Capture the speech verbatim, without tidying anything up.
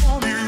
for me.